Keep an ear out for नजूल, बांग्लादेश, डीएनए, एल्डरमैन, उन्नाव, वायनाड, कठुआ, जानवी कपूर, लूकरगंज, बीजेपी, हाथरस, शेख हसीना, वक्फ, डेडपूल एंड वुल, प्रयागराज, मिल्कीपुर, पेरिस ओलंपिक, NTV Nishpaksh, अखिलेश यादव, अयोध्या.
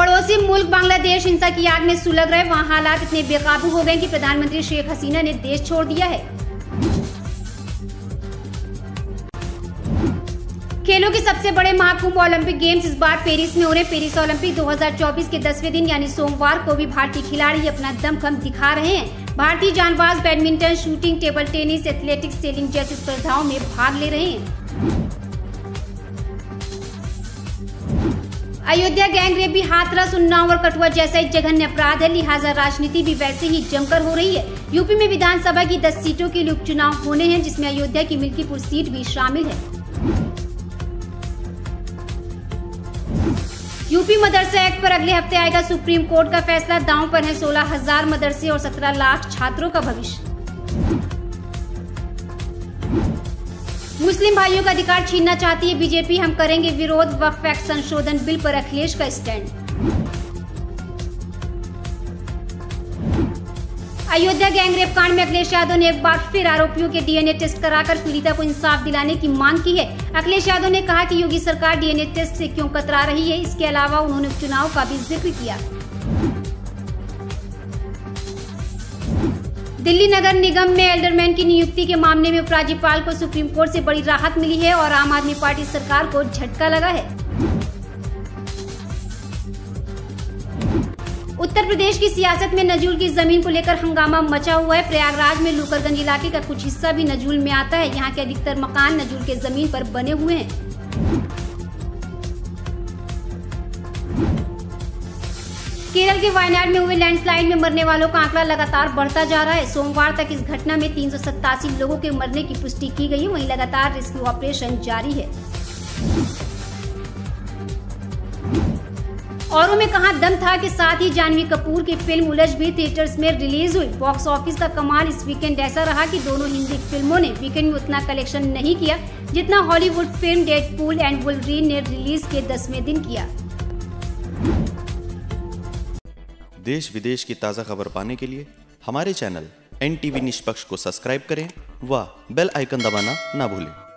पड़ोसी मुल्क बांग्लादेश हिंसा की आग में सुलग रहे, वहां हालात इतने बेकाबू हो गए कि प्रधानमंत्री शेख हसीना ने देश छोड़ दिया है। खेलों के सबसे बड़े महाकुंभ ओलंपिक गेम्स इस बार पेरिस में हो रहे। पेरिस ओलंपिक 2024 के 10वें दिन यानी सोमवार को भी भारतीय खिलाड़ी अपना दमखम दिखा रहे हैं। भारतीय जानबाज badminton, shooting, table tennis, athletics, sailing जैसी स्पर्धाओं में भाग ले रहे हैं। अयोध्या गैंगरेप भी हाथरस, उन्नाव और कठुआ जैसा एक जघन्य अपराध है, लिहाजा राजनीति भी वैसे ही जमकर हो रही है। यूपी में विधानसभा की 10 सीटों के लिए उपचुनाव होने हैं, जिसमें अयोध्या की मिल्कीपुर सीट भी शामिल है। यूपी मदरसा एक्ट पर अगले हफ्ते आएगा सुप्रीम कोर्ट का फैसला। दांव पर है 16,000 मदरसे और 17 लाख छात्रों का भविष्य। मुस्लिम भाइयों का अधिकार छीनना चाहती है बीजेपी, हम करेंगे विरोध। वक्फ एक्ट संशोधन बिल पर अखिलेश का स्टैंड। अयोध्या गैंगरेप कांड में अखिलेश यादव ने एक बार फिर आरोपियों के डीएनए टेस्ट कराकर पीड़िता को इंसाफ दिलाने की मांग की है। अखिलेश यादव ने कहा कि योगी सरकार डीएनए टेस्ट से क्यों कतरा रही है। इसके अलावा उन्होंने उपचुनाव का भी जिक्र किया। दिल्ली नगर निगम में एल्डरमैन की नियुक्ति के मामले में उपराज्यपाल को सुप्रीम कोर्ट से बड़ी राहत मिली है और आम आदमी पार्टी सरकार को झटका लगा है। उत्तर प्रदेश की सियासत में नजूल की जमीन को लेकर हंगामा मचा हुआ है। प्रयागराज में लूकरगंज इलाके का कुछ हिस्सा भी नजूल में आता है। यहाँ के अधिकतर मकान नजूल के जमीन पर बने हुए हैं। केरल के वायनाड में हुए लैंडस्लाइड में मरने वालों का आंकड़ा लगातार बढ़ता जा रहा है। सोमवार तक इस घटना में 387 लोगों के मरने की पुष्टि की गई है। वहीं लगातार रेस्क्यू ऑपरेशन जारी है। औरों में कहां दम था के साथ ही जानवी कपूर की फिल्म उलझ भी थिएटर्स में रिलीज हुई। बॉक्स ऑफिस का कमाल इस वीकेंड ऐसा रहा कि दोनों हिंदी फिल्मों ने वीकेंड में उतना कलेक्शन नहीं किया जितना Hollywood film डेडपूल एंड वुल ने रिलीज के 10वें दिन किया। देश विदेश की ताज़ा खबर पाने के लिए हमारे चैनल NTV निष्पक्ष को सब्सक्राइब करें व बेल आइकन दबाना ना भूलें।